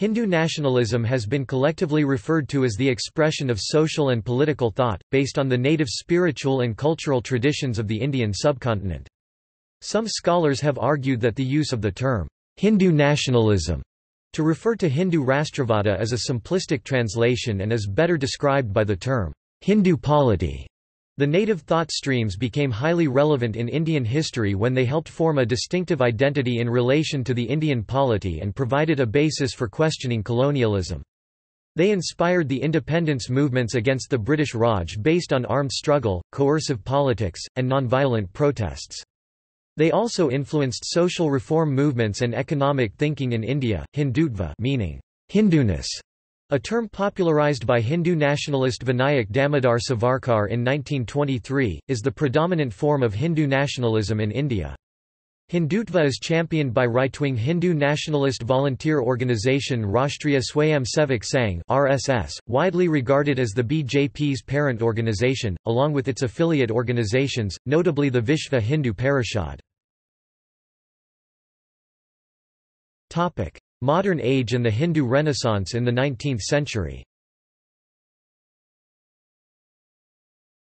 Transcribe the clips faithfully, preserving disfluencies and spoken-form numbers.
Hindu nationalism has been collectively referred to as the expression of social and political thought, based on the native spiritual and cultural traditions of the Indian subcontinent. Some scholars have argued that the use of the term, Hindu nationalism, to refer to Hindu rāṣṭravāda is a simplistic translation and is better described by the term, Hindu polity. The native thought streams became highly relevant in Indian history when they helped form a distinctive identity in relation to the Indian polity and provided a basis for questioning colonialism. They inspired the independence movements against the British Raj based on armed struggle, coercive politics, and nonviolent protests. They also influenced social reform movements and economic thinking in India. Hindutva, meaning Hinduness, a term popularized by Hindu nationalist Vinayak Damodar Savarkar in nineteen twenty-three, is the predominant form of Hindu nationalism in India. Hindutva is championed by right-wing Hindu nationalist volunteer organization Rashtriya Swayamsevak Sangh (R S S), widely regarded as the B J P's parent organization, along with its affiliate organizations, notably the Vishwa Hindu Parishad. Modern age and the Hindu Renaissance in the nineteenth century.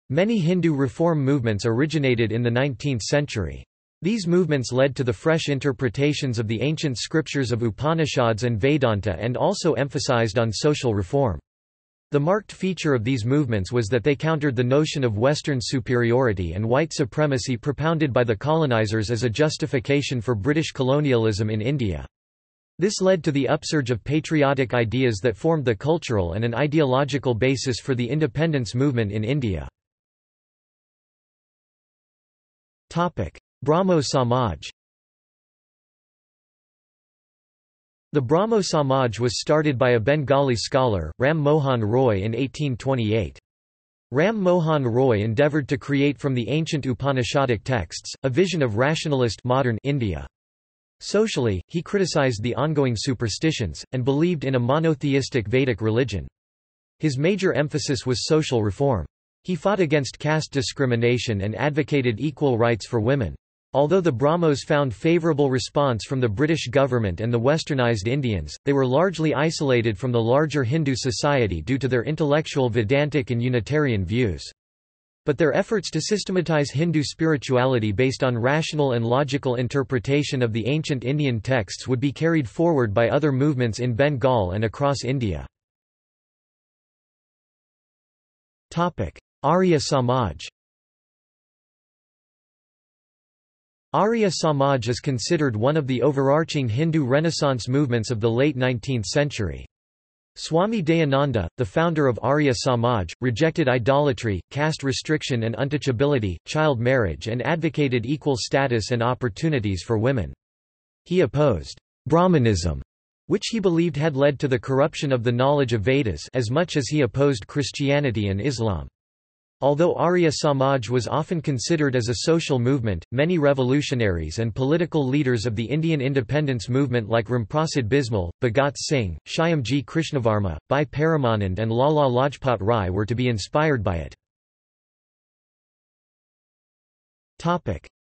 Many Hindu reform movements originated in the nineteenth century. These movements led to the fresh interpretations of the ancient scriptures of Upanishads and Vedanta and also emphasized on social reform. The marked feature of these movements was that they countered the notion of Western superiority and white supremacy propounded by the colonizers as a justification for British colonialism in India. This led to the upsurge of patriotic ideas that formed the cultural and an ideological basis for the independence movement in India. Brahmo Samaj. The Brahmo Samaj was started by a Bengali scholar, Ram Mohan Roy, in eighteen twenty-eight. Ram Mohan Roy endeavoured to create from the ancient Upanishadic texts, a vision of rationalist modern India. Socially, he criticized the ongoing superstitions, and believed in a monotheistic Vedic religion. His major emphasis was social reform. He fought against caste discrimination and advocated equal rights for women. Although the Brahmos found favorable response from the British government and the westernized Indians, they were largely isolated from the larger Hindu society due to their intellectual Vedantic and Unitarian views. But their efforts to systematize Hindu spirituality based on rational and logical interpretation of the ancient Indian texts would be carried forward by other movements in Bengal and across India. Arya Samaj. Arya Samaj is considered one of the overarching Hindu Renaissance movements of the late nineteenth century. Swami Dayananda, the founder of Arya Samaj, rejected idolatry, caste restriction and untouchability, child marriage and advocated equal status and opportunities for women. He opposed Brahmanism, which he believed had led to the corruption of the knowledge of Vedas, as much as he opposed Christianity and Islam. Although Arya Samaj was often considered as a social movement, many revolutionaries and political leaders of the Indian independence movement like Ramprasad Bismil, Bhagat Singh, Shyamji Krishnavarma, Bhai Paramanand and Lala Lajpat Rai were to be inspired by it.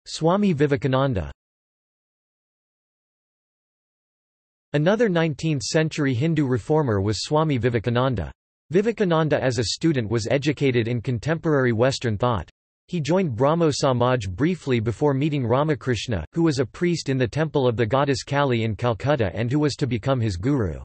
Swami Vivekananda. Another nineteenth-century Hindu reformer was Swami Vivekananda. Vivekananda as a student was educated in contemporary Western thought. He joined Brahmo Samaj briefly before meeting Ramakrishna, who was a priest in the temple of the goddess Kali in Calcutta and who was to become his guru.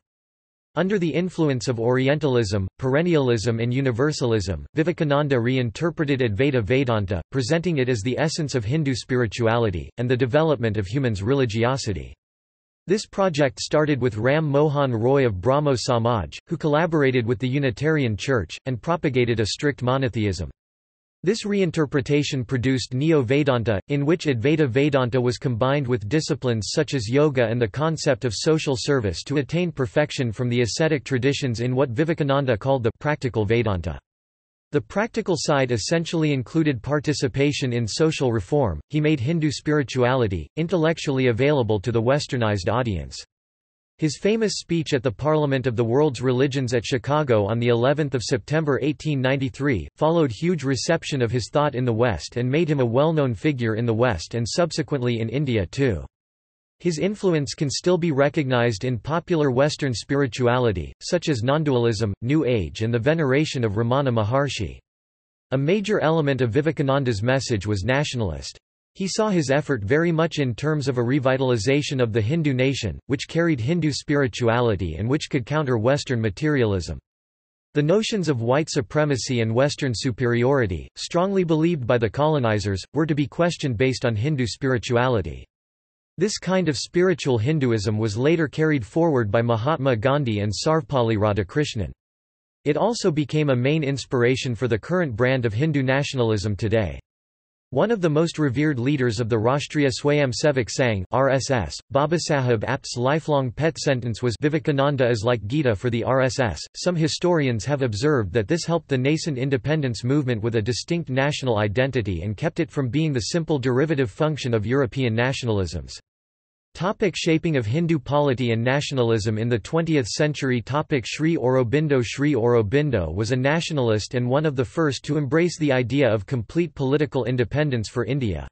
Under the influence of Orientalism, perennialism and universalism, Vivekananda reinterpreted Advaita Vedanta, presenting it as the essence of Hindu spirituality, and the development of human's religiosity. This project started with Ram Mohan Roy of Brahmo Samaj, who collaborated with the Unitarian Church, and propagated a strict monotheism. This reinterpretation produced Neo-Vedanta, in which Advaita Vedanta was combined with disciplines such as yoga and the concept of social service to attain perfection from the ascetic traditions in what Vivekananda called the practical Vedanta. The practical side essentially included participation in social reform. He made Hindu spirituality intellectually available to the westernized audience. His famous speech at the Parliament of the World's Religions at Chicago on the eleventh of September eighteen ninety-three followed huge reception of his thought in the West and made him a well-known figure in the West and subsequently in India too. His influence can still be recognized in popular Western spirituality, such as nondualism, New Age and the veneration of Ramana Maharshi. A major element of Vivekananda's message was nationalist. He saw his effort very much in terms of a revitalization of the Hindu nation, which carried Hindu spirituality and which could counter Western materialism. The notions of white supremacy and Western superiority, strongly believed by the colonizers, were to be questioned based on Hindu spirituality. This kind of spiritual Hinduism was later carried forward by Mahatma Gandhi and Sarvepalli Radhakrishnan. It also became a main inspiration for the current brand of Hindu nationalism today. One of the most revered leaders of the Rashtriya Swayamsevak Sangh (R S S), Babasaheb Apte's lifelong pet sentence was "Vivekananda is like Gita for the R S S." Some historians have observed that this helped the nascent independence movement with a distinct national identity and kept it from being the simple derivative function of European nationalisms. Topic: shaping of Hindu polity and nationalism in the twentieth century. Topic: Sri Aurobindo. Sri Aurobindo was a nationalist and one of the first to embrace the idea of complete political independence for India.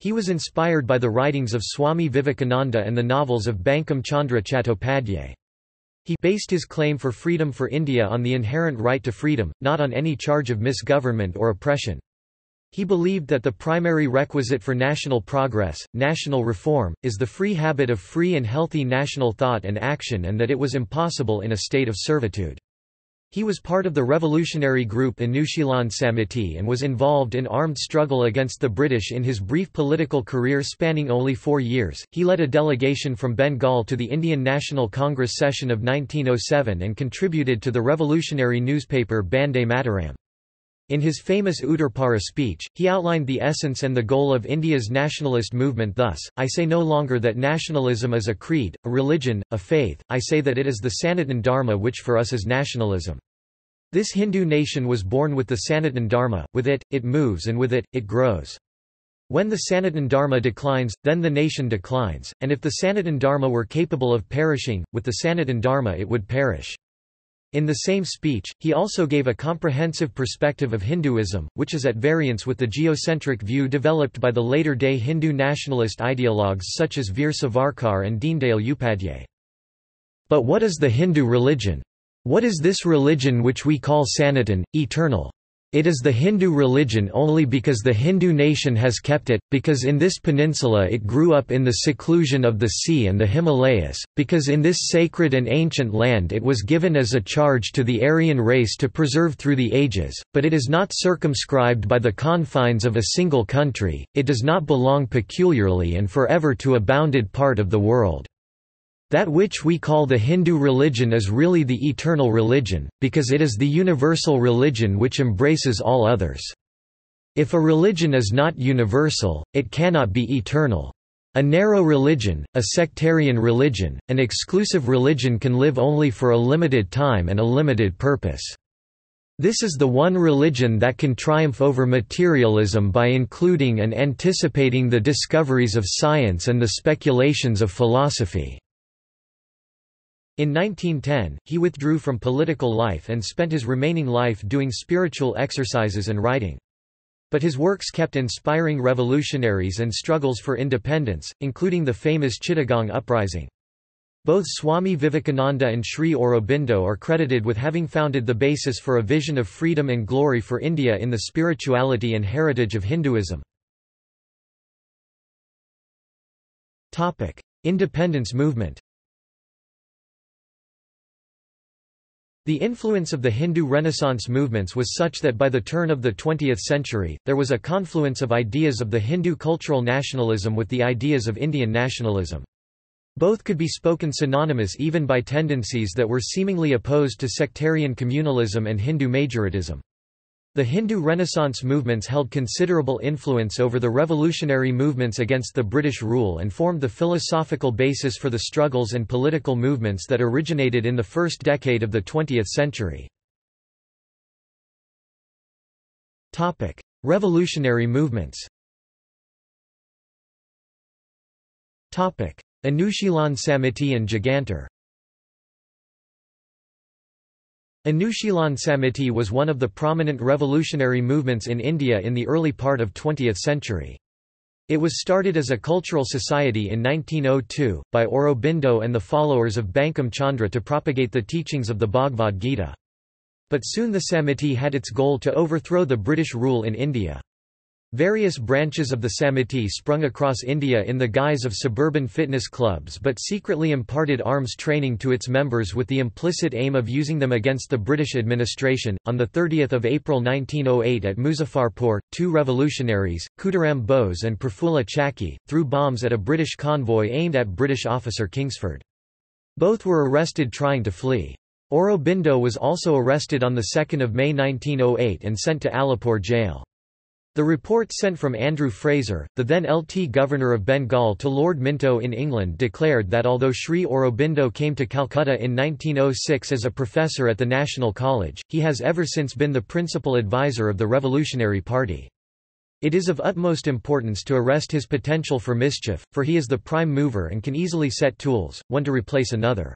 He was inspired by the writings of Swami Vivekananda and the novels of Bankim Chandra Chattopadhyay. He based his claim for freedom for India on the inherent right to freedom, not on any charge of misgovernment or oppression. He believed that the primary requisite for national progress, national reform, is the free habit of free and healthy national thought and action, and that it was impossible in a state of servitude. He was part of the revolutionary group Anushilan Samiti and was involved in armed struggle against the British in his brief political career spanning only four years. He led a delegation from Bengal to the Indian National Congress session of nineteen oh seven and contributed to the revolutionary newspaper Bande Mataram. In his famous Uttarpara speech, he outlined the essence and the goal of India's nationalist movement thus: I say no longer that nationalism is a creed, a religion, a faith, I say that it is the Sanatana Dharma, which for us is nationalism. This Hindu nation was born with the Sanatana Dharma, with it, it moves and with it, it grows. When the Sanatana Dharma declines, then the nation declines, and if the Sanatana Dharma were capable of perishing, with the Sanatana Dharma it would perish. In the same speech, he also gave a comprehensive perspective of Hinduism, which is at variance with the geocentric view developed by the later-day Hindu nationalist ideologues such as Veer Savarkar and Deendale Upadhyay. But what is the Hindu religion? What is this religion which we call Sanatana, eternal? It is the Hindu religion only because the Hindu nation has kept it, because in this peninsula it grew up in the seclusion of the sea and the Himalayas, because in this sacred and ancient land it was given as a charge to the Aryan race to preserve through the ages, but it is not circumscribed by the confines of a single country, it does not belong peculiarly and forever to a bounded part of the world. That which we call the Hindu religion is really the eternal religion, because it is the universal religion which embraces all others. If a religion is not universal, it cannot be eternal. A narrow religion, a sectarian religion, an exclusive religion can live only for a limited time and a limited purpose. This is the one religion that can triumph over materialism by including and anticipating the discoveries of science and the speculations of philosophy. In nineteen ten, he withdrew from political life and spent his remaining life doing spiritual exercises and writing. But his works kept inspiring revolutionaries and struggles for independence, including the famous Chittagong Uprising. Both Swami Vivekananda and Sri Aurobindo are credited with having founded the basis for a vision of freedom and glory for India in the spirituality and heritage of Hinduism. Topic: Independence movement. The influence of the Hindu Renaissance movements was such that by the turn of the twentieth century, there was a confluence of ideas of the Hindu cultural nationalism with the ideas of Indian nationalism. Both could be spoken synonymous even by tendencies that were seemingly opposed to sectarian communalism and Hindu majoritism. The Hindu Renaissance movements held considerable influence over the revolutionary movements against the British rule and formed the philosophical basis for the struggles and political movements that originated in the first decade of the twentieth century. Topic: Revolutionary movements. Topic: Anushilan Samiti and Jugantar. Anushilan Samiti was one of the prominent revolutionary movements in India in the early part of the twentieth century. It was started as a cultural society in nineteen oh two, by Aurobindo and the followers of Bankam Chandra to propagate the teachings of the Bhagavad Gita. But soon the Samiti had its goal to overthrow the British rule in India. Various branches of the Samiti sprung across India in the guise of suburban fitness clubs but secretly imparted arms training to its members with the implicit aim of using them against the British administration. On the thirtieth of April nineteen oh eight at Muzaffarpur, two revolutionaries, Kudiram Bose and Prafulla Chakki, threw bombs at a British convoy aimed at British officer Kingsford. Both were arrested trying to flee. Aurobindo was also arrested on the second of May nineteen oh eight and sent to Alipur jail. The report sent from Andrew Fraser, the then Lieutenant Governor of Bengal, to Lord Minto in England declared that although Sri Aurobindo came to Calcutta in nineteen oh six as a professor at the National College, he has ever since been the principal advisor of the Revolutionary Party. It is of utmost importance to arrest his potential for mischief, for he is the prime mover and can easily set tools, one to replace another.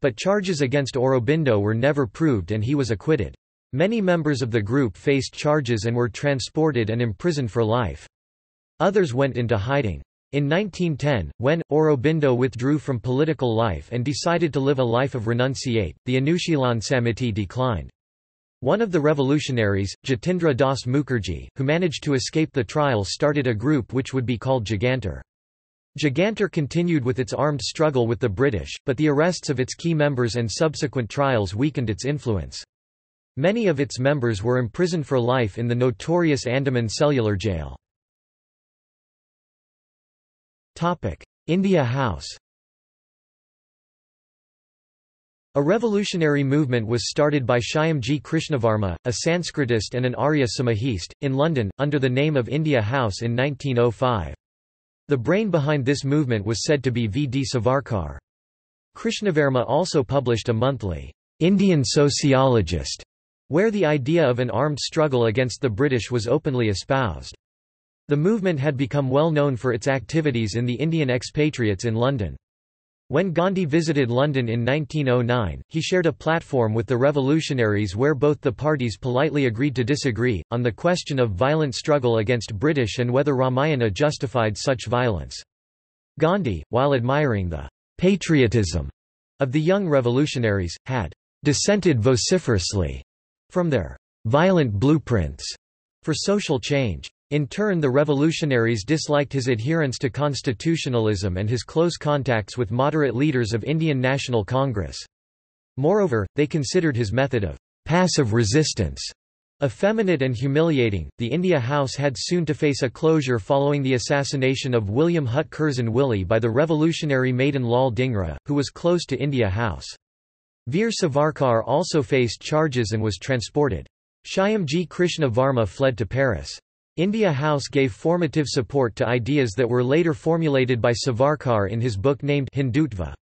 But charges against Aurobindo were never proved and he was acquitted. Many members of the group faced charges and were transported and imprisoned for life. Others went into hiding. In nineteen ten, when Aurobindo withdrew from political life and decided to live a life of renunciate, the Anushilan Samiti declined. One of the revolutionaries, Jatindra Das Mukherjee, who managed to escape the trial, started a group which would be called Jugantar. Jugantar continued with its armed struggle with the British, but the arrests of its key members and subsequent trials weakened its influence. Many of its members were imprisoned for life in the notorious Andaman Cellular Jail. India House. A revolutionary movement was started by Shyamji Krishnavarma, a Sanskritist and an Arya Samajist, in London, under the name of India House in nineteen oh five. The brain behind this movement was said to be V D Savarkar. Krishnavarma also published a monthly, Indian Sociologist, where the idea of an armed struggle against the British was openly espoused. The movement had become well known for its activities in the Indian expatriates in London. When Gandhi visited London in nineteen oh nine, he shared a platform with the revolutionaries where both the parties politely agreed to disagree, on the question of violent struggle against British and whether Ramayana justified such violence. Gandhi, while admiring the patriotism of the young revolutionaries, had dissented vociferously from their violent blueprints for social change. In turn, the revolutionaries disliked his adherence to constitutionalism and his close contacts with moderate leaders of Indian National Congress. Moreover, they considered his method of passive resistance effeminate and humiliating. The India House had soon to face a closure following the assassination of William Hutt Curzon Willie by the revolutionary maiden Lal Dhingra, who was close to India House. Veer Savarkar also faced charges and was transported. Shyamji Krishnavarma fled to Paris. India House gave formative support to ideas that were later formulated by Savarkar in his book named Hindutva.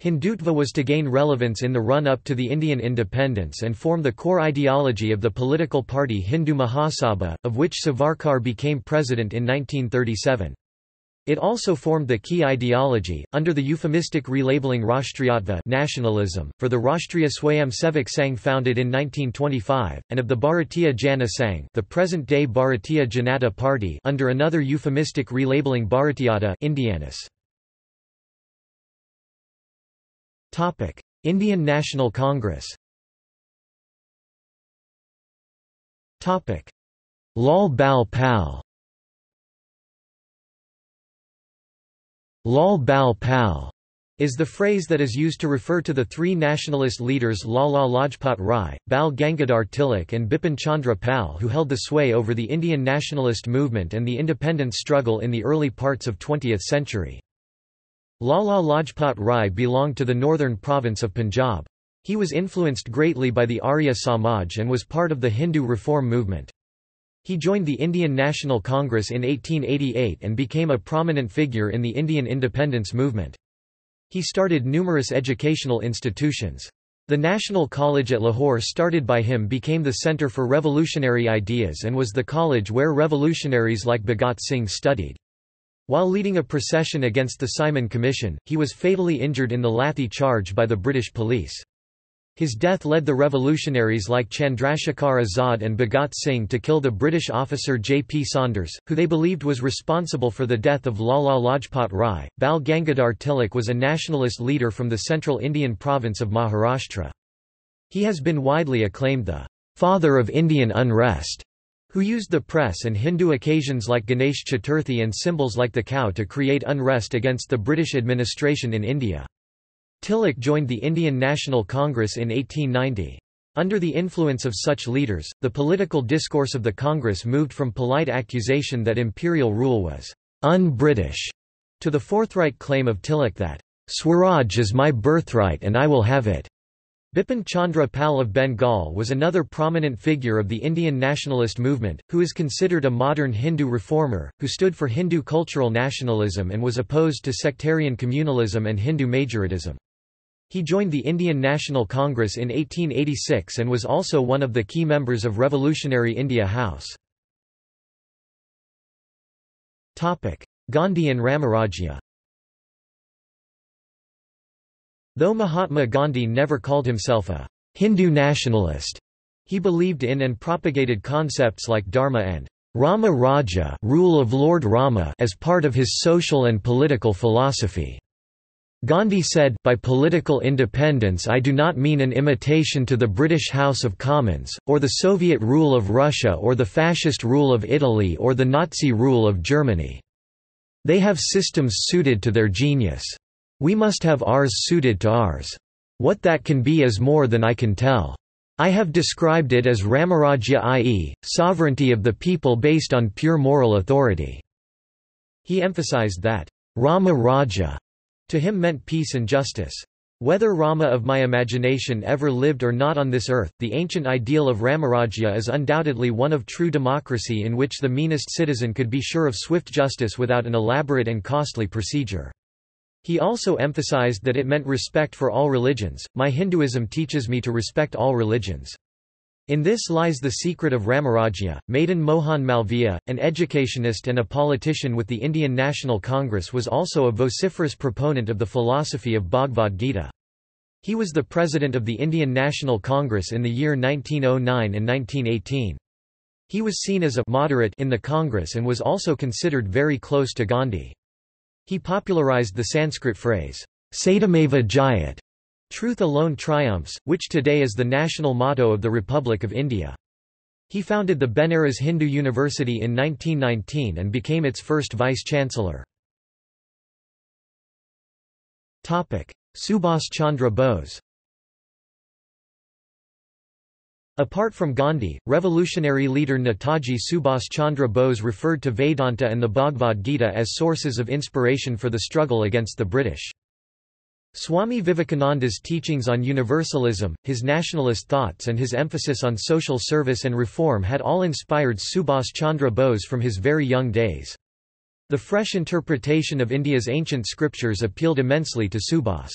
Hindutva was to gain relevance in the run-up to the Indian independence and form the core ideology of the political party Hindu Mahasabha, of which Savarkar became president in nineteen thirty-seven. It also formed the key ideology, under the euphemistic relabeling Rashtriyatva nationalism, for the Rashtriya Swayamsevak Sangh founded in nineteen twenty-five, and of the Bharatiya Jana Sangh, the present-day Bharatiya Janata Party, under another euphemistic relabeling Bharatiyata Indianus. Topic: Indian National Congress. Topic: Lal Bal Pal. Lal Bal Pal is the phrase that is used to refer to the three nationalist leaders Lala Lajpat Rai, Bal Gangadhar Tilak and Bipin Chandra Pal, who held the sway over the Indian nationalist movement and the independence struggle in the early parts of twentieth century. Lala Lajpat Rai belonged to the northern province of Punjab. He was influenced greatly by the Arya Samaj and was part of the Hindu reform movement. He joined the Indian National Congress in eighteen eighty-eight and became a prominent figure in the Indian independence movement. He started numerous educational institutions. The National College at Lahore, started by him, became the centre for revolutionary ideas and was the college where revolutionaries like Bhagat Singh studied. While leading a procession against the Simon Commission, he was fatally injured in the Lathi charge by the British police. His death led the revolutionaries like Chandrashekhar Azad and Bhagat Singh to kill the British officer J P Saunders, who they believed was responsible for the death of Lala Lajpat Rai. Bal Gangadhar Tilak was a nationalist leader from the central Indian province of Maharashtra. He has been widely acclaimed the father of Indian unrest, who used the press and Hindu occasions like Ganesh Chaturthi and symbols like the cow to create unrest against the British administration in India. Tilak joined the Indian National Congress in eighteen ninety. Under the influence of such leaders, the political discourse of the Congress moved from polite accusation that imperial rule was un-British to the forthright claim of Tilak that Swaraj is my birthright and I will have it. Bipin Chandra Pal of Bengal was another prominent figure of the Indian nationalist movement, who is considered a modern Hindu reformer, who stood for Hindu cultural nationalism and was opposed to sectarian communalism and Hindu majoritarianism. He joined the Indian National Congress in eighteen eighty-six and was also one of the key members of revolutionary India House. Gandhi and Ramaraja. Though Mahatma Gandhi never called himself a Hindu nationalist, he believed in and propagated concepts like Dharma and Ramaraja, rule of Lord Rama, as part of his social and political philosophy. Gandhi said, "By political independence I do not mean an imitation to the British House of Commons, or the Soviet rule of Russia or the fascist rule of Italy or the Nazi rule of Germany. They have systems suited to their genius. We must have ours suited to ours. What that can be is more than I can tell. I have described it as Ramaraja, that is, sovereignty of the people based on pure moral authority." He emphasized that Ramaraja to him meant peace and justice. Whether Rama of my imagination ever lived or not on this earth, the ancient ideal of Ramaraja is undoubtedly one of true democracy in which the meanest citizen could be sure of swift justice without an elaborate and costly procedure. He also emphasized that it meant respect for all religions. My Hinduism teaches me to respect all religions. In this lies the secret of Ramaraja. Madan Mohan Malviya, an educationist and a politician with the Indian National Congress, was also a vociferous proponent of the philosophy of Bhagavad Gita. He was the president of the Indian National Congress in the year nineteen oh nine and nineteen eighteen. He was seen as a moderate in the Congress and was also considered very close to Gandhi. He popularized the Sanskrit phrase, Satyameva Jayate, truth alone triumphs, which today is the national motto of the Republic of India. He founded the Benares Hindu University in nineteen nineteen and became its first vice-chancellor. Subhash Chandra Bose. Apart from Gandhi, revolutionary leader Netaji Subhash Chandra Bose referred to Vedanta and the Bhagavad Gita as sources of inspiration for the struggle against the British. Swami Vivekananda's teachings on universalism, his nationalist thoughts and his emphasis on social service and reform had all inspired Subhash Chandra Bose from his very young days. The fresh interpretation of India's ancient scriptures appealed immensely to Subhash.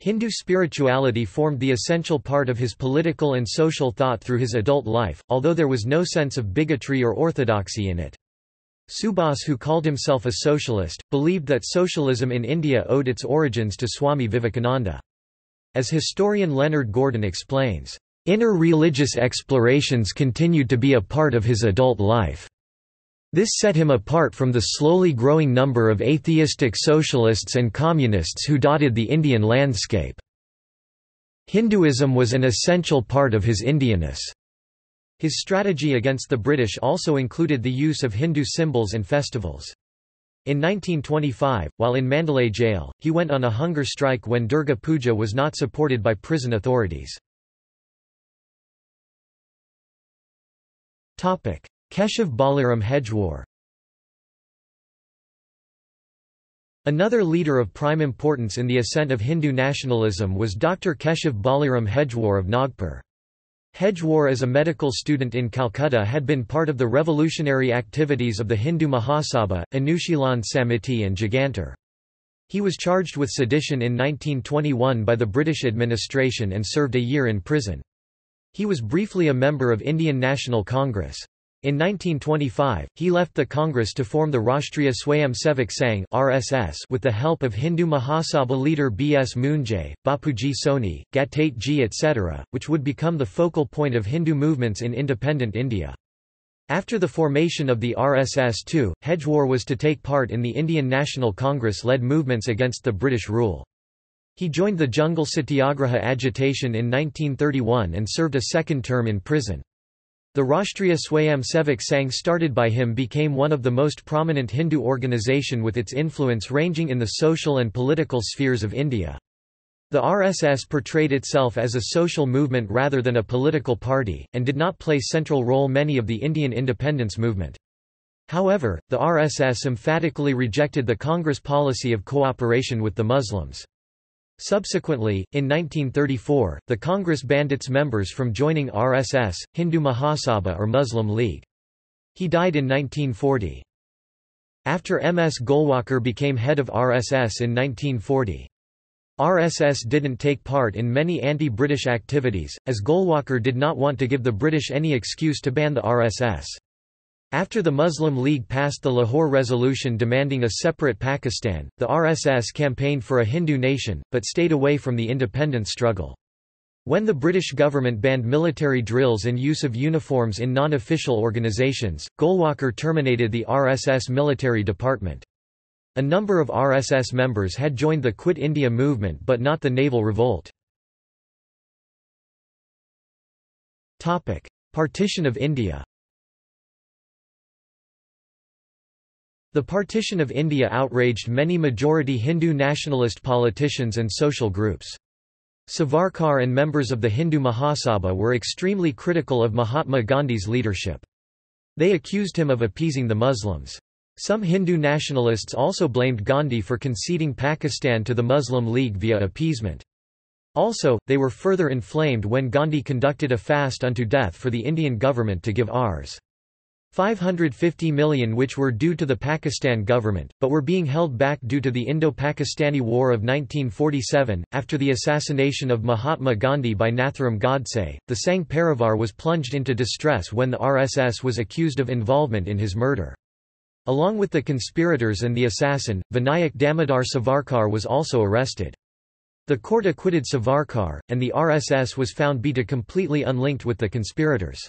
Hindu spirituality formed the essential part of his political and social thought through his adult life, although there was no sense of bigotry or orthodoxy in it. Subhash, who called himself a socialist, believed that socialism in India owed its origins to Swami Vivekananda. As historian Leonard Gordon explains, "Inner religious explorations continued to be a part of his adult life. This set him apart from the slowly growing number of atheistic socialists and communists who dotted the Indian landscape. Hinduism was an essential part of his Indianness." His strategy against the British also included the use of Hindu symbols and festivals. In nineteen twenty-five, while in Mandalay jail, he went on a hunger strike when Durga Puja was not supported by prison authorities. Keshav Baliram Hedgewar. Another leader of prime importance in the ascent of Hindu nationalism was Doctor Keshav Baliram Hedgewar of Nagpur. Hedgewar, as a medical student in Calcutta, had been part of the revolutionary activities of the Hindu Mahasabha, Anushilan Samiti and Jugantar. He was charged with sedition in nineteen twenty-one by the British administration and served a year in prison. He was briefly a member of Indian National Congress. In nineteen twenty-five, he left the Congress to form the Rashtriya Swayamsevak Sangh (R S S) with the help of Hindu Mahasabha leader B S Munjay, Bapuji Soni, Gattatji et cetera, which would become the focal point of Hindu movements in independent India. After the formation of the R S S too, Hedgewar was to take part in the Indian National Congress-led movements against the British rule. He joined the Jungle Satyagraha agitation in nineteen thirty-one and served a second term in prison. The Rashtriya Swayamsevak Sangh started by him became one of the most prominent Hindu organization, with its influence ranging in the social and political spheres of India. The R S S portrayed itself as a social movement rather than a political party, and did not play central role many of the Indian independence movement. However, the R S S emphatically rejected the Congress policy of cooperation with the Muslims. Subsequently, in nineteen thirty-four, the Congress banned its members from joining R S S, Hindu Mahasabha or Muslim League. He died in nineteen forty. After M S Golwalkar became head of R S S in nineteen forty. R S S didn't take part in many anti-British activities, as Golwalkar did not want to give the British any excuse to ban the R S S. After the Muslim League passed the Lahore Resolution demanding a separate Pakistan, the R S S campaigned for a Hindu nation, but stayed away from the independence struggle. When the British government banned military drills and use of uniforms in non-official organizations, Golwalkar terminated the R S S military department. A number of R S S members had joined the Quit India movement but not the naval revolt. Topic: Partition of India. The partition of India outraged many majority Hindu nationalist politicians and social groups. Savarkar and members of the Hindu Mahasabha were extremely critical of Mahatma Gandhi's leadership. They accused him of appeasing the Muslims. Some Hindu nationalists also blamed Gandhi for conceding Pakistan to the Muslim League via appeasement. Also, they were further inflamed when Gandhi conducted a fast unto death for the Indian government to give Rs five hundred fifty million, which were due to the Pakistan government, but were being held back due to the Indo-Pakistani War of nineteen forty-seven. After the assassination of Mahatma Gandhi by Natharam Godse, the Sangh Parivar was plunged into distress when the R S S was accused of involvement in his murder. Along with the conspirators and the assassin, Vinayak Damodar Savarkar was also arrested. The court acquitted Savarkar, and the R S S was found to be completely unlinked with the conspirators.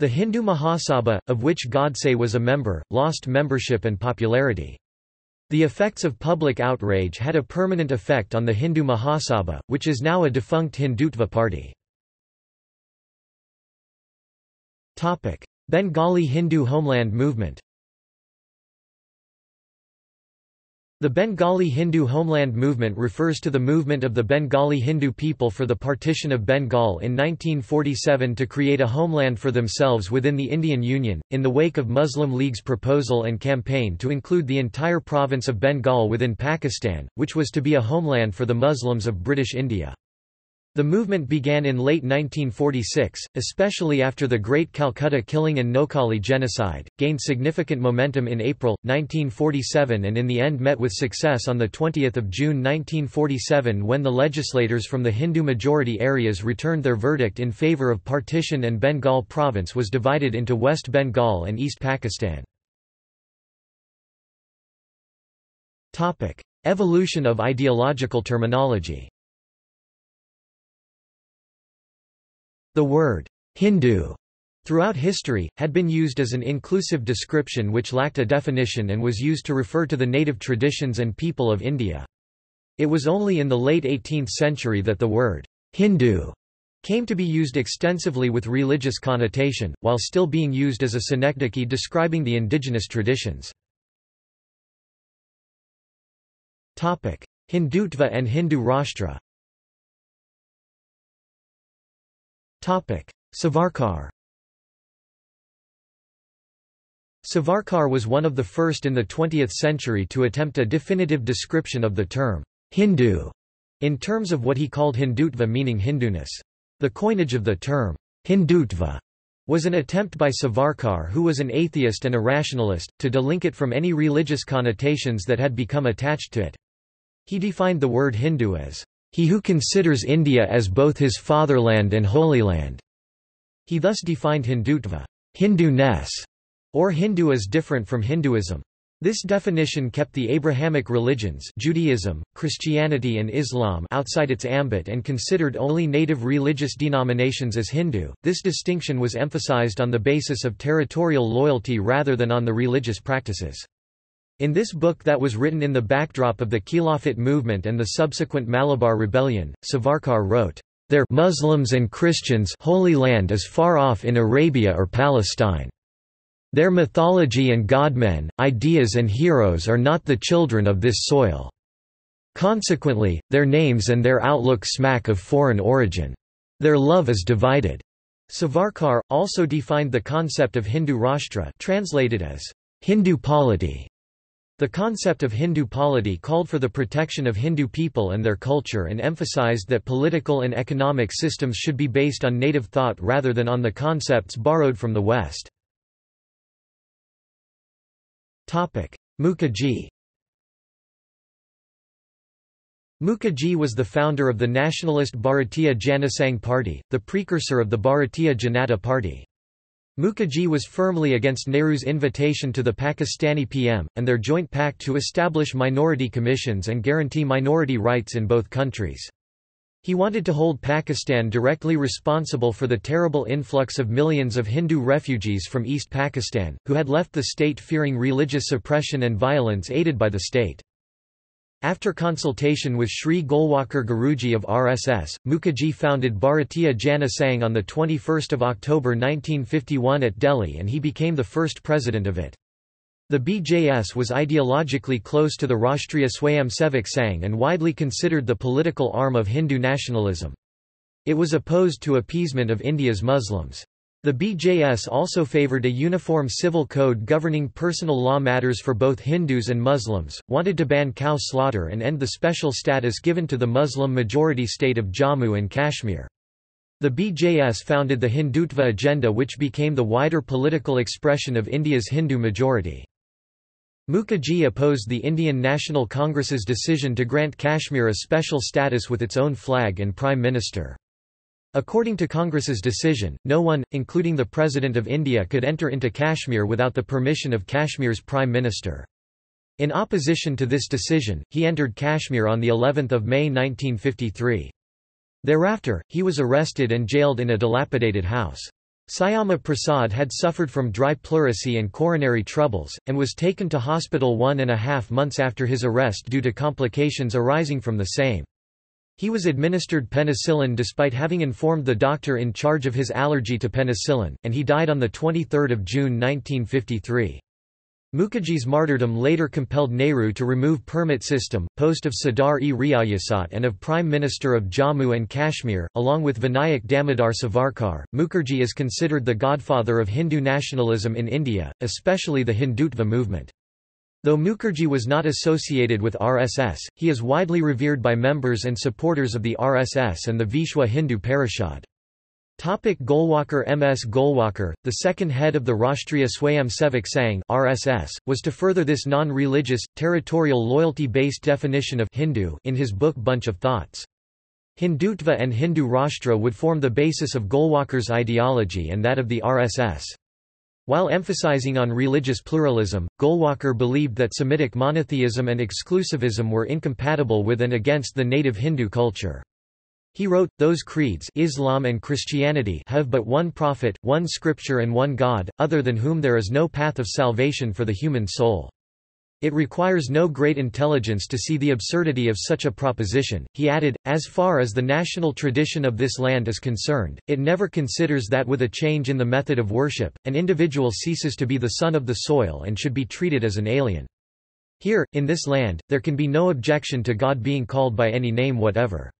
The Hindu Mahasabha, of which Godse was a member, lost membership and popularity. The effects of public outrage had a permanent effect on the Hindu Mahasabha, which is now a defunct Hindutva party. Topic: Bengali Hindu homeland movement. The Bengali Hindu homeland movement refers to the movement of the Bengali Hindu people for the partition of Bengal in nineteen forty-seven to create a homeland for themselves within the Indian Union, in the wake of Muslim League's proposal and campaign to include the entire province of Bengal within Pakistan, which was to be a homeland for the Muslims of British India. The movement began in late nineteen forty-six, especially after the Great Calcutta Killing and Noakhali Genocide, gained significant momentum in April, nineteen forty-seven, and in the end met with success on the twentieth of June nineteen forty-seven when the legislators from the Hindu-majority areas returned their verdict in favour of partition, and Bengal province was divided into West Bengal and East Pakistan. Evolution of ideological terminology. The word Hindu throughout history had been used as an inclusive description which lacked a definition and was used to refer to the native traditions and people of India. It was only in the late eighteenth century that the word Hindu came to be used extensively with religious connotation, while still being used as a synecdoche describing the indigenous traditions. Topic: Hindutva and Hindu Rashtra. Topic: Savarkar. Savarkar was one of the first in the twentieth century to attempt a definitive description of the term Hindu in terms of what he called Hindutva, meaning Hinduness. The coinage of the term Hindutva was an attempt by Savarkar, who was an atheist and a rationalist, to delink it from any religious connotations that had become attached to it. He defined the word Hindu as he who considers India as both his fatherland and holy land. He thus defined Hindutva, Hindu-ness, or Hindu is different from Hinduism. This definition kept the Abrahamic religions Judaism, Christianity and Islam outside its ambit and considered only native religious denominations as Hindu. This distinction was emphasized on the basis of territorial loyalty rather than on the religious practices. In this book that was written in the backdrop of the Khilafat movement and the subsequent Malabar rebellion, Savarkar wrote, "Their Muslims and Christians' holy land is far off in Arabia or Palestine. Their mythology and godmen, ideas and heroes are not the children of this soil. Consequently, their names and their outlook smack of foreign origin. Their love is divided." Savarkar also defined the concept of Hindu rāṣṭra, translated as Hindu polity. The concept of Hindu polity called for the protection of Hindu people and their culture and emphasized that political and economic systems should be based on native thought rather than on the concepts borrowed from the West. Mukherjee Mukherjee was the founder of the nationalist Bharatiya Jana Sangh Party, the precursor of the Bharatiya Janata Party. Mukherjee was firmly against Nehru's invitation to the Pakistani P M, and their joint pact to establish minority commissions and guarantee minority rights in both countries. He wanted to hold Pakistan directly responsible for the terrible influx of millions of Hindu refugees from East Pakistan, who had left the state fearing religious suppression and violence aided by the state. After consultation with Sri Golwalkar Guruji of R S S, Mukherjee founded Bharatiya Jana Sangh on the twenty-first of October nineteen fifty-one at Delhi and he became the first president of it. The B J S was ideologically close to the Rashtriya Swayamsevak Sangh and widely considered the political arm of Hindu nationalism. It was opposed to appeasement of India's Muslims. The B J S also favored a uniform civil code governing personal law matters for both Hindus and Muslims, wanted to ban cow slaughter and end the special status given to the Muslim-majority state of Jammu and Kashmir. The B J S founded the Hindutva agenda which became the wider political expression of India's Hindu majority. Mukherjee opposed the Indian National Congress's decision to grant Kashmir a special status with its own flag and prime minister. According to Congress's decision, no one, including the President of India, could enter into Kashmir without the permission of Kashmir's Prime Minister. In opposition to this decision, he entered Kashmir on the eleventh of May nineteen fifty-three. Thereafter, he was arrested and jailed in a dilapidated house. Syama Prasad had suffered from dry pleurisy and coronary troubles, and was taken to hospital one and a half months after his arrest due to complications arising from the same. He was administered penicillin despite having informed the doctor in charge of his allergy to penicillin, and he died on the twenty-third of June nineteen fifty-three. Mukherjee's martyrdom later compelled Nehru to remove permit system, post of Sadar-e-Riayasat and of Prime Minister of Jammu and Kashmir, along with Vinayak Damodar Savarkar. Mukherjee is considered the godfather of Hindu nationalism in India, especially the Hindutva movement. Though Mukherjee was not associated with R S S, he is widely revered by members and supporters of the R S S and the Vishwa Hindu Parishad. Topic Golwalkar M S Golwalkar, the second head of the Rashtriya Swayamsevak Sangh R S S, was to further this non-religious, territorial loyalty-based definition of Hindu in his book Bunch of Thoughts. Hindutva and Hindu Rashtra would form the basis of Golwalkar's ideology and that of the R S S. While emphasizing on religious pluralism, Golwalkar believed that Semitic monotheism and exclusivism were incompatible with and against the native Hindu culture. He wrote, "Those creeds Islam and Christianity have but one prophet, one scripture and one God, other than whom there is no path of salvation for the human soul." It requires no great intelligence to see the absurdity of such a proposition. He added, "As far as the national tradition of this land is concerned, it never considers that with a change in the method of worship, an individual ceases to be the son of the soil and should be treated as an alien. Here, in this land, there can be no objection to God being called by any name whatever.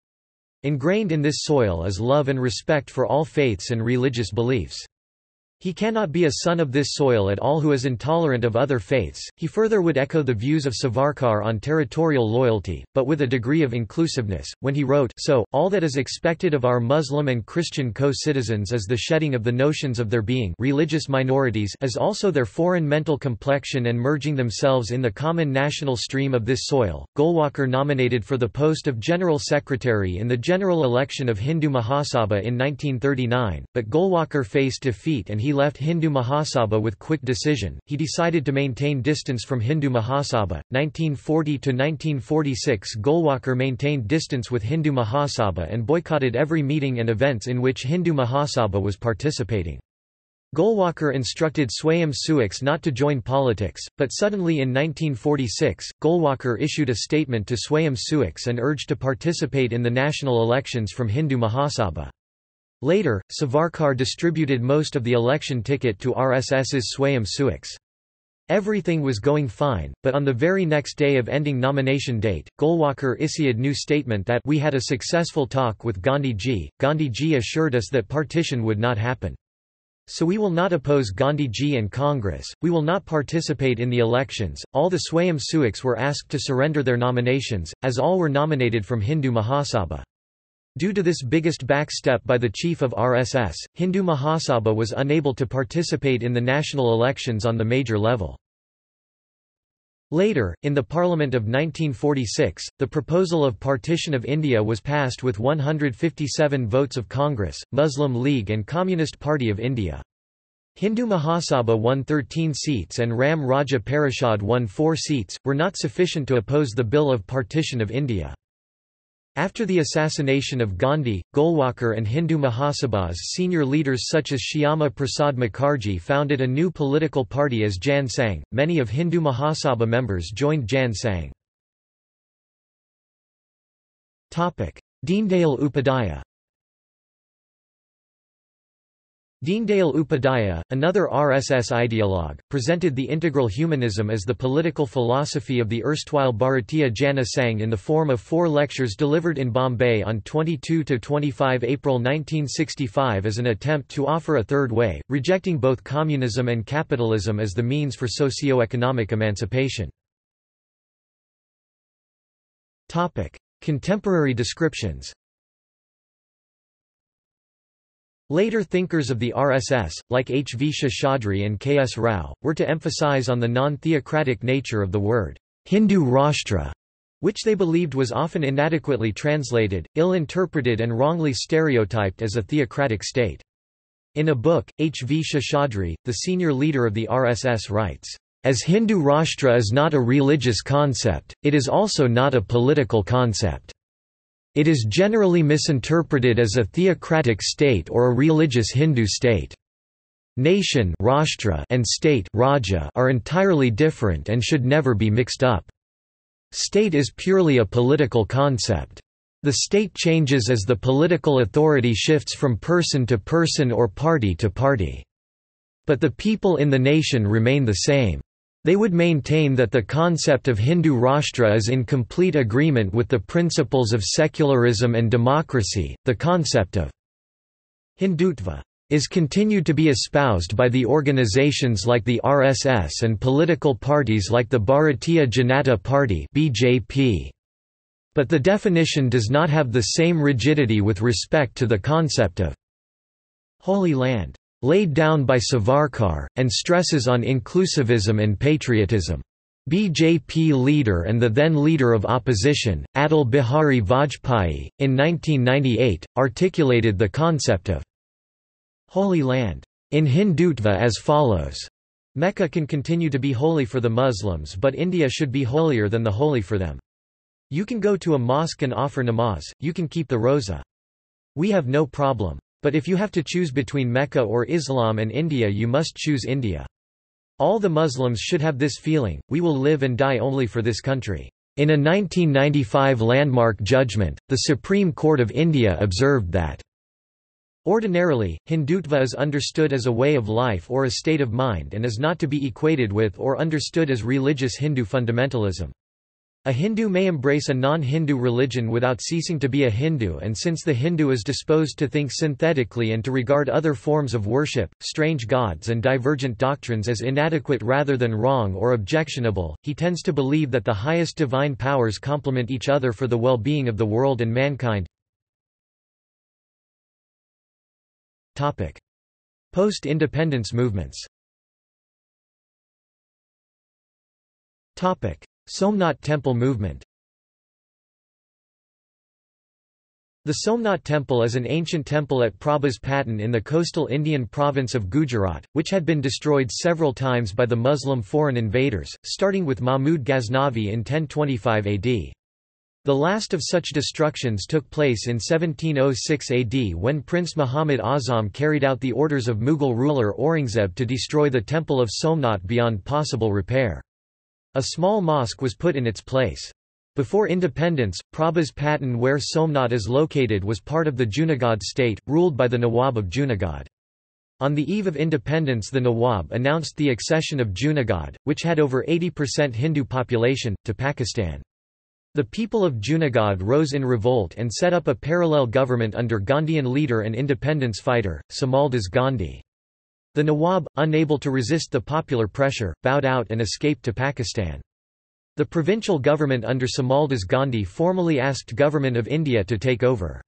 Ingrained in this soil is love and respect for all faiths and religious beliefs. He cannot be a son of this soil at all who is intolerant of other faiths." He further would echo the views of Savarkar on territorial loyalty, but with a degree of inclusiveness, when he wrote, "So, all that is expected of our Muslim and Christian co-citizens is the shedding of the notions of their being religious minorities as also their foreign mental complexion and merging themselves in the common national stream of this soil." Golwalkar nominated for the post of General Secretary in the general election of Hindu Mahasabha in nineteen thirty-nine, but Golwalkar faced defeat and he left Hindu Mahasabha with quick decision, he decided to maintain distance from Hindu Mahasabha. nineteen forty to nineteen forty-six Golwalkar maintained distance with Hindu Mahasabha and boycotted every meeting and events in which Hindu Mahasabha was participating. Golwalkar instructed Swayam Suvaks not to join politics, but suddenly in nineteen forty-six, Golwalkar issued a statement to Swayam Suvaks and urged to participate in the national elections from Hindu Mahasabha. Later, Savarkar distributed most of the election ticket to RSS's Swayam Suvaks. Everything was going fine, but on the very next day of ending nomination date, Golwalkar issued new statement that we had a successful talk with Gandhi ji. Gandhi ji assured us that partition would not happen. So we will not oppose Gandhi ji and Congress, we will not participate in the elections. All the Swayam Suvaks were asked to surrender their nominations, as all were nominated from Hindu Mahasabha. Due to this biggest backstep by the chief of R S S, Hindu Mahasabha was unable to participate in the national elections on the major level. Later, in the Parliament of nineteen forty-six, the proposal of partition of India was passed with one hundred fifty-seven votes of Congress, Muslim League and Communist Party of India. Hindu Mahasabha won thirteen seats and Ramraja Parishad won four seats, were not sufficient to oppose the Bill of Partition of India. After the assassination of Gandhi, Golwalkar and Hindu Mahasabha's senior leaders such as Shyama Prasad Mukherjee founded a new political party as Jan Sangh. Many of Hindu Mahasabha members joined Jan Sangh. Deendayal Upadhyaya. Deendayal Upadhyaya, another R S S ideologue, presented the integral humanism as the political philosophy of the erstwhile Bharatiya Jana Sangh in the form of four lectures delivered in Bombay on twenty-two to twenty-five April nineteen sixty-five as an attempt to offer a third way, rejecting both communism and capitalism as the means for socio-economic emancipation. Contemporary descriptions. Later thinkers of the R S S, like H. V. Seshadri and K. S. Rao, were to emphasize on the non-theocratic nature of the word, Hindu Rāṣṭra, which they believed was often inadequately translated, ill-interpreted and wrongly stereotyped as a theocratic state. In a book, H. V. Seshadri, the senior leader of the R S S, writes, "As Hindu Rāṣṭra is not a religious concept, it is also not a political concept. It is generally misinterpreted as a theocratic state or a religious Hindu state. Nation Rashtra and state Raja are entirely different and should never be mixed up. State is purely a political concept. The state changes as the political authority shifts from person to person or party to party. But the people in the nation remain the same. They would maintain that the concept of Hindu Rāṣṭra is in complete agreement with the principles of secularism and democracy. The concept of Hindutva is continued to be espoused by the organizations like the R S S and political parties like the Bharatiya Janata Party (B J P). But the definition does not have the same rigidity with respect to the concept of Holy Land, laid down by Savarkar, and stresses on inclusivism and patriotism. B J P leader and the then leader of opposition, Atal Bihari Vajpayee, in nineteen ninety-eight, articulated the concept of Holy Land in Hindutva as follows. Mecca can continue to be holy for the Muslims but India should be holier than the holy for them. You can go to a mosque and offer namaz, you can keep the rosa. We have no problem. But if you have to choose between Mecca or Islam and India, you must choose India. All the Muslims should have this feeling, we will live and die only for this country." In a nineteen ninety-five landmark judgment, the Supreme Court of India observed that, "Ordinarily, Hindutva is understood as a way of life or a state of mind and is not to be equated with or understood as religious Hindu fundamentalism. A Hindu may embrace a non-Hindu religion without ceasing to be a Hindu, and since the Hindu is disposed to think synthetically and to regard other forms of worship, strange gods and divergent doctrines as inadequate rather than wrong or objectionable, he tends to believe that the highest divine powers complement each other for the well-being of the world and mankind." Post-independence movements. Somnath Temple movement. The Somnath Temple is an ancient temple at Prabhas Patan in the coastal Indian province of Gujarat, which had been destroyed several times by the Muslim foreign invaders, starting with Mahmud Ghaznavi in ten twenty-five A D. The last of such destructions took place in seventeen oh six A D when Prince Muhammad Azam carried out the orders of Mughal ruler Aurangzeb to destroy the temple of Somnath beyond possible repair. A small mosque was put in its place. Before independence, Prabhas Patan, where Somnath is located, was part of the Junagadh state, ruled by the Nawab of Junagadh. On the eve of independence, the Nawab announced the accession of Junagadh, which had over eighty percent Hindu population, to Pakistan. The people of Junagadh rose in revolt and set up a parallel government under Gandhian leader and independence fighter, Samaldas Gandhi. The Nawab, unable to resist the popular pressure, bowed out and escaped to Pakistan. The provincial government under Samaldas Gandhi formally asked Government of India to take over.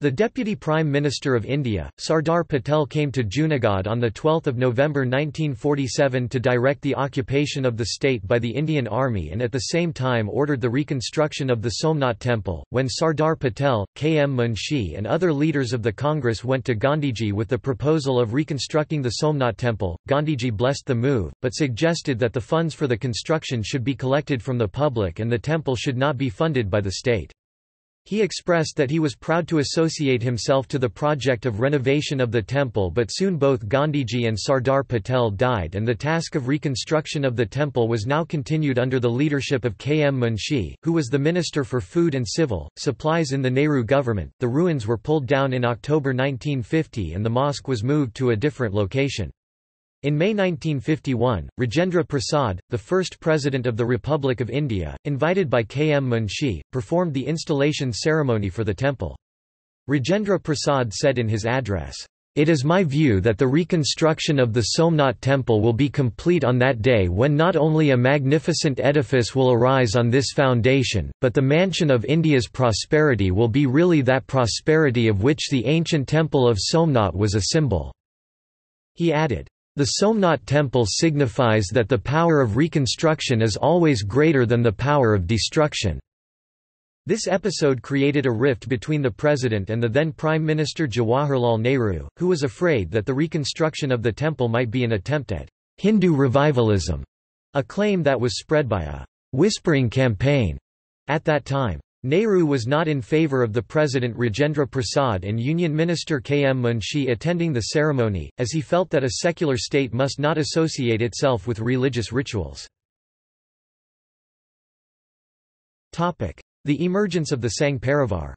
The Deputy Prime Minister of India, Sardar Patel, came to Junagadh on the twelfth of November nineteen forty-seven to direct the occupation of the state by the Indian Army and at the same time ordered the reconstruction of the Somnath Temple. When Sardar Patel, K M Munshi and other leaders of the Congress went to Gandhiji with the proposal of reconstructing the Somnath Temple, Gandhiji blessed the move, but suggested that the funds for the construction should be collected from the public and the temple should not be funded by the state. He expressed that he was proud to associate himself to the project of renovation of the temple, but soon both Gandhiji and Sardar Patel died and the task of reconstruction of the temple was now continued under the leadership of K M Munshi, who was the Minister for Food and Civil Supplies in the Nehru government. The ruins were pulled down in October nineteen fifty and the mosque was moved to a different location. In May nineteen fifty-one, Rajendra Prasad, the first President of the Republic of India, invited by K M Munshi, performed the installation ceremony for the temple. Rajendra Prasad said in his address, "It is my view that the reconstruction of the Somnath Temple will be complete on that day when not only a magnificent edifice will arise on this foundation, but the mansion of India's prosperity will be really that prosperity of which the ancient temple of Somnath was a symbol." He added, "The Somnath Temple signifies that the power of reconstruction is always greater than the power of destruction." This episode created a rift between the President and the then Prime Minister Jawaharlal Nehru, who was afraid that the reconstruction of the temple might be an attempt at Hindu revivalism, a claim that was spread by a whispering campaign at that time. Nehru was not in favour of the President Rajendra Prasad and Union Minister K M Munshi attending the ceremony, as he felt that a secular state must not associate itself with religious rituals. The emergence of the Sangh Parivar.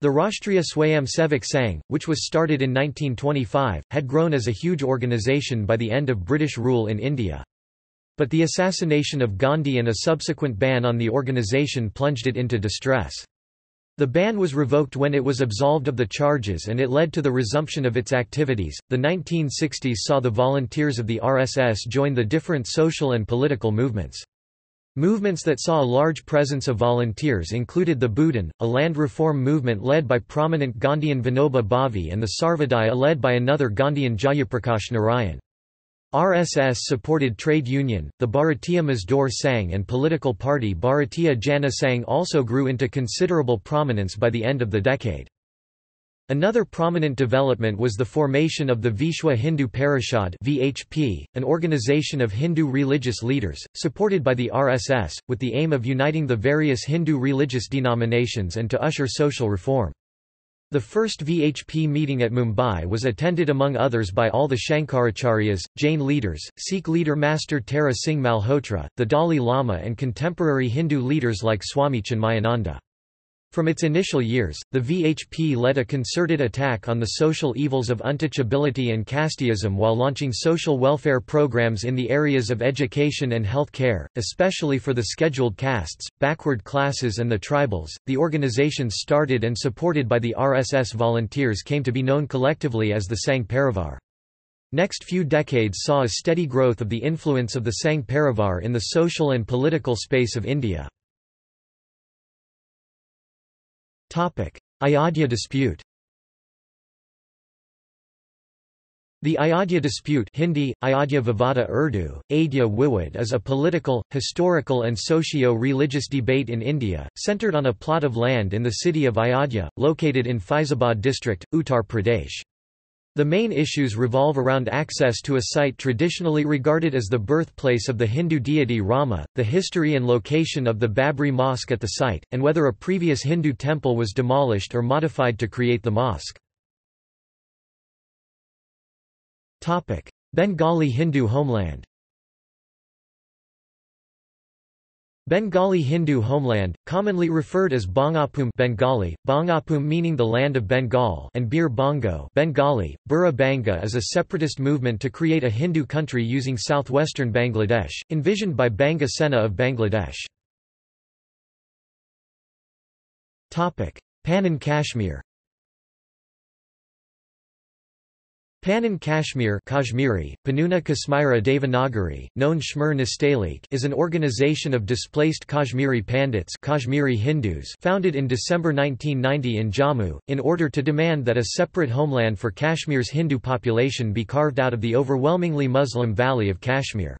The Rashtriya Swayamsevak Sangh, which was started in nineteen twenty-five, had grown as a huge organisation by the end of British rule in India. But the assassination of Gandhi and a subsequent ban on the organization plunged it into distress. The ban was revoked when it was absolved of the charges, and it led to the resumption of its activities. The nineteen sixties saw the volunteers of the R S S join the different social and political movements. Movements that saw a large presence of volunteers included the Bhutan, a land reform movement led by prominent Gandhian Vinoba Bhavi, and the Sarvodaya led by another Gandhian Jayaprakash Narayan. R S S supported trade union, the Bharatiya Mazdoor Sangh and political party Bharatiya Jana Sangh also grew into considerable prominence by the end of the decade. Another prominent development was the formation of the Vishwa Hindu Parishad (V H P), an organization of Hindu religious leaders, supported by the R S S, with the aim of uniting the various Hindu religious denominations and to usher social reform. The first V H P meeting at Mumbai was attended among others by all the Shankaracharyas, Jain leaders, Sikh leader Master Tara Singh Malhotra, the Dalai Lama and contemporary Hindu leaders like Swami Chinmayananda. From its initial years, the V H P led a concerted attack on the social evils of untouchability and casteism while launching social welfare programs in the areas of education and health care, especially for the scheduled castes, backward classes, and the tribals. The organizations started and supported by the R S S volunteers came to be known collectively as the Sangh Parivar. Next few decades saw a steady growth of the influence of the Sangh Parivar in the social and political space of India. Topic: Ayodhya dispute. The Ayodhya dispute Hindi, Ayodhya Vivada Urdu, Ayodhya Wiwad is a political, historical and socio-religious debate in India, centered on a plot of land in the city of Ayodhya, located in Faizabad district, Uttar Pradesh. The main issues revolve around access to a site traditionally regarded as the birthplace of the Hindu deity Rama, the history and location of the Babri Mosque at the site, and whether a previous Hindu temple was demolished or modified to create the mosque. Topic: Bengali Hindu homeland. Bengali Hindu homeland, commonly referred as Bangapum Bengali, Bangapum meaning the land of Bengal, and Bir Bongo Bengali, Bura Banga is a separatist movement to create a Hindu country using southwestern Bangladesh, envisioned by Banga Sena of Bangladesh. Topic: Pannan Kashmir. Pannan Kashmir Kashmiri, Panuna Kashmira Devanagari, known Shmer Nastalik, is an organization of displaced Kashmiri Pandits Kashmiri Hindus founded in December nineteen ninety in Jammu, in order to demand that a separate homeland for Kashmir's Hindu population be carved out of the overwhelmingly Muslim valley of Kashmir.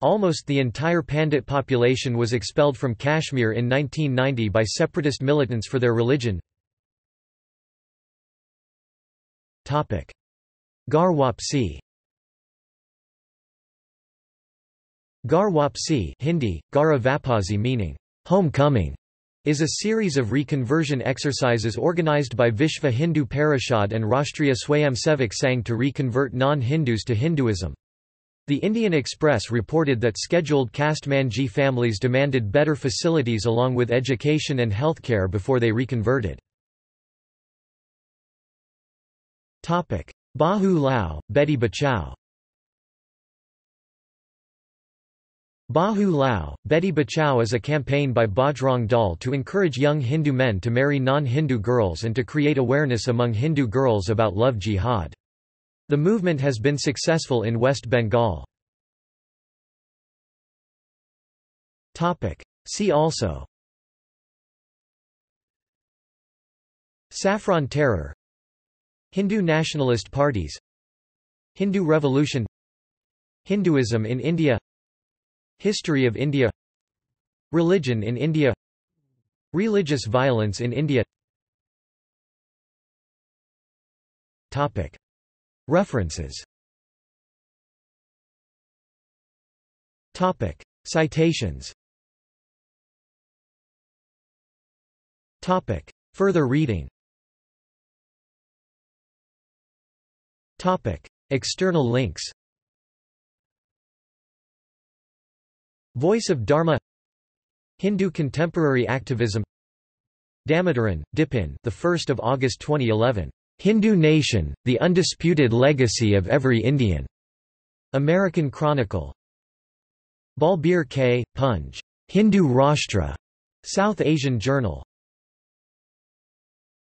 Almost the entire Pandit population was expelled from Kashmir in nineteen ninety by separatist militants for their religion. Gar Wapsi. Gar Wapsi Hindi, Gara Vapazi meaning, homecoming, is a series of reconversion exercises organized by Vishwa Hindu Parishad and Rashtriya Swayamsevak Sangh to reconvert non-Hindus to Hinduism. The Indian Express reported that scheduled caste Manji families demanded better facilities along with education and healthcare before they reconverted. Bahu Lao, Beti Bachao. Bahu Lao, Beti Bachao is a campaign by Bajrang Dal to encourage young Hindu men to marry non-Hindu girls and to create awareness among Hindu girls about love jihad. The movement has been successful in West Bengal. See also: Saffron Terror, Hindu nationalist parties, Hindu Revolution, Hinduism in India, History of India, Religion in India, Religious violence in India. Topic. References. Topic. Citations. Topic. Further reading. Topic. External links. Voice of Dharma, Hindu contemporary activism. Damodaran, Dipin, the first of August twenty eleven. Hindu Nation: The Undisputed Legacy of Every Indian. American Chronicle. Balbir K. Punj. Hindu Rāṣṭra. South Asian Journal.